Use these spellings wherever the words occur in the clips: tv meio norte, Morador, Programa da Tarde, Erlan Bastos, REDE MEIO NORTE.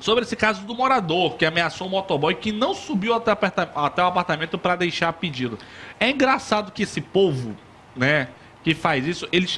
sobre esse caso do morador que ameaçou um motoboy que não subiu até o apartamento para deixar pedido. É engraçado que esse povo, né, que faz isso, eles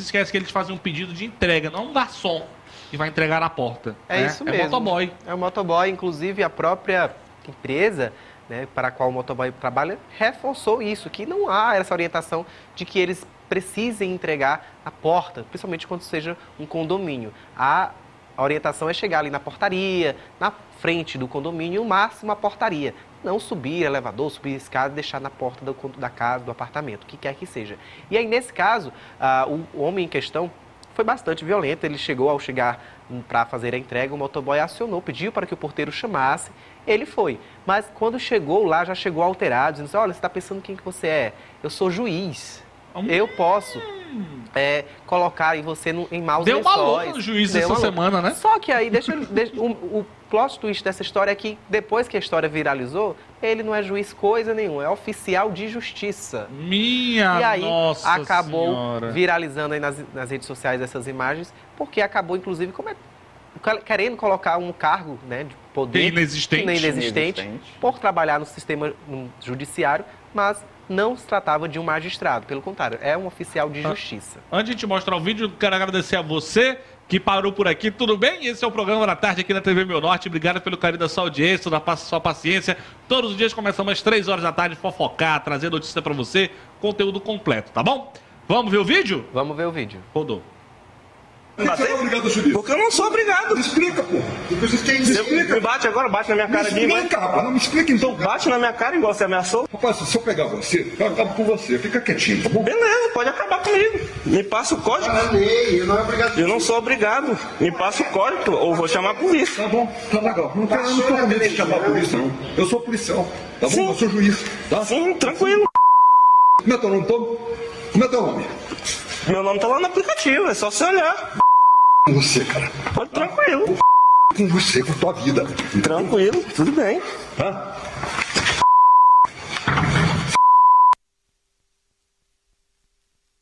esquecem que eles fazem um pedido de entrega, não um garçom que vai entregar na porta. É, né? Isso mesmo. É o motoboy. É o motoboy, inclusive a própria empresa, né, para a qual o motoboy trabalha, reforçou isso, que não há essa orientação de que eles precisem entregar a porta, principalmente quando seja um condomínio. A orientação é chegar ali na portaria, na frente do condomínio, o máximo a portaria. Não subir elevador, subir escada e deixar na porta da casa, do apartamento, o que quer que seja. E aí, nesse caso, o homem em questão foi bastante violento. Ele chegou, ao chegar para fazer a entrega, o motoboy acionou, pediu para que o porteiro chamasse, ele foi. Mas quando chegou lá, já chegou alterado, dizendo assim: olha, você está pensando quem que você é? Eu sou juiz. Eu posso colocar em você em maus lençóis. Deu uma louca no juiz essa semana, né? Só que aí, o plot twist dessa história é que, depois que a história viralizou, ele não é juiz coisa nenhuma, é oficial de justiça. Minha nossa senhora! E aí, acabou viralizando aí nas redes sociais essas imagens, porque acabou, inclusive, querendo colocar um cargo, né, de poder inexistente por trabalhar no sistema judiciário, mas não se tratava de um magistrado, pelo contrário, é um oficial de justiça. Antes de te mostrar o vídeo, quero agradecer a você que parou por aqui, tudo bem? Esse é o programa da tarde aqui na TV Meio Norte. Obrigado pelo carinho da sua audiência, da sua paciência. Todos os dias começamos às 3 horas da tarde, fofocar, trazer notícia pra você, conteúdo completo, tá bom? Vamos ver o vídeo? Vamos ver o vídeo. Rodou. Você é obrigado a subir? Porque eu não sou obrigado. Explica, pô. Explica. Me bate agora, bate na minha cara. Me explica, rapaz. Não me explica, então. Bate na minha cara igual você ameaçou. Rapaz, se eu pegar você, eu acabo com você. Fica quietinho, tá bom? Beleza, pode acabar comigo. Me passa o código. Eu não sou obrigado. Me passa o código ou vou chamar a polícia. Tá bom, tá legal. Não quero medo de chamar a polícia, não. Eu sou policial, tá bom? Eu sou juiz, tá? Sim, tranquilo. Como é teu nome, Tom? Como é teu nome? Meu nome tá lá no aplicativo, é só você olhar. Com você, cara. Pode tranquilo. Com você, com a tua vida. Tranquilo, tudo bem. Hã?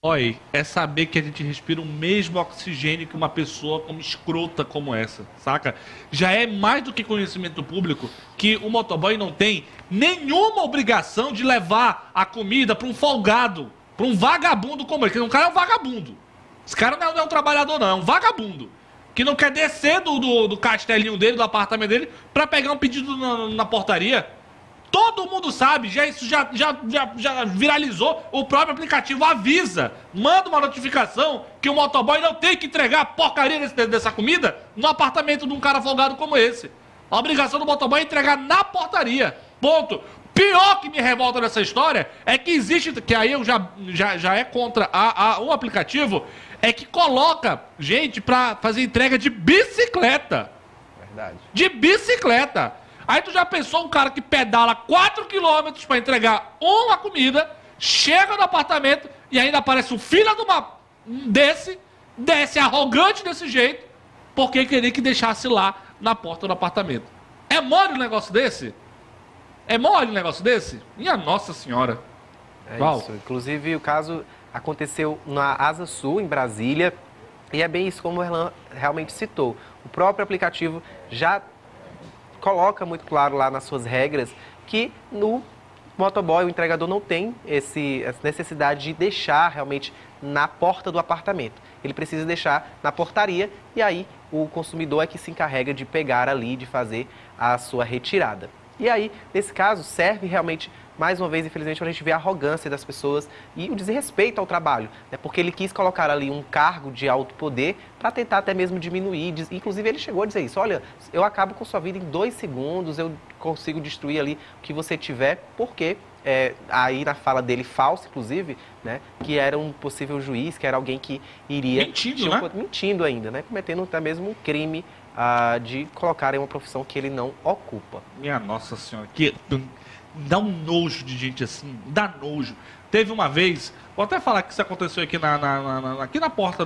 Olha, é saber que a gente respira o mesmo oxigênio que uma pessoa como escrota como essa, saca? Já é mais do que conhecimento público que o motoboy não tem nenhuma obrigação de levar a comida para um folgado, para um vagabundo como ele, que um cara é um vagabundo. Esse cara não é um trabalhador, não, é um vagabundo que não quer descer do castelinho dele, do apartamento dele, para pegar um pedido na portaria. Todo mundo sabe, isso já viralizou. O próprio aplicativo avisa, manda uma notificação que o motoboy não tem que entregar a porcaria dessa comida no apartamento de um cara folgado como esse. A obrigação do motoboy é entregar na portaria, ponto. Pior que me revolta nessa história é que existe, que aí eu já é contra o aplicativo, é que coloca gente pra fazer entrega de bicicleta. Verdade. De bicicleta. Aí tu já pensou um cara que pedala 4 km pra entregar uma comida, chega no apartamento e ainda aparece um filho de desse arrogante desse jeito, porque queria que deixasse lá na porta do apartamento. É mole um negócio desse? É mole um negócio desse? Minha nossa senhora. É isso. Inclusive, o caso aconteceu na Asa Sul, em Brasília, e é bem isso como o Erlan realmente citou. O próprio aplicativo já coloca muito claro lá nas suas regras que no motoboy, o entregador, não tem essa necessidade de deixar realmente na porta do apartamento. Ele precisa deixar na portaria e aí o consumidor é que se encarrega de pegar ali, de fazer a sua retirada. E aí, nesse caso, serve realmente, mais uma vez, infelizmente, para a gente ver a arrogância das pessoas e o desrespeito ao trabalho, né? Porque ele quis colocar ali um cargo de alto poder para tentar até mesmo diminuir. Inclusive, ele chegou a dizer isso: olha, eu acabo com sua vida em 2 segundos, eu consigo destruir ali o que você tiver, porque aí na fala dele, falsa, inclusive, né, que era um possível juiz, que era alguém que iria... Mentindo, né? Mentindo ainda, né? Cometendo até mesmo um crime de colocar em uma profissão que ele não ocupa. Minha nossa senhora, que dá um nojo de gente assim, dá nojo. Teve uma vez, vou até falar que isso aconteceu aqui aqui na porta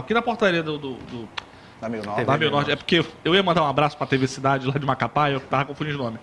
aqui na portaria da Meio Norte. É porque eu ia mandar um abraço pra TV Cidade lá de Macapá, eu tava confundindo o nome.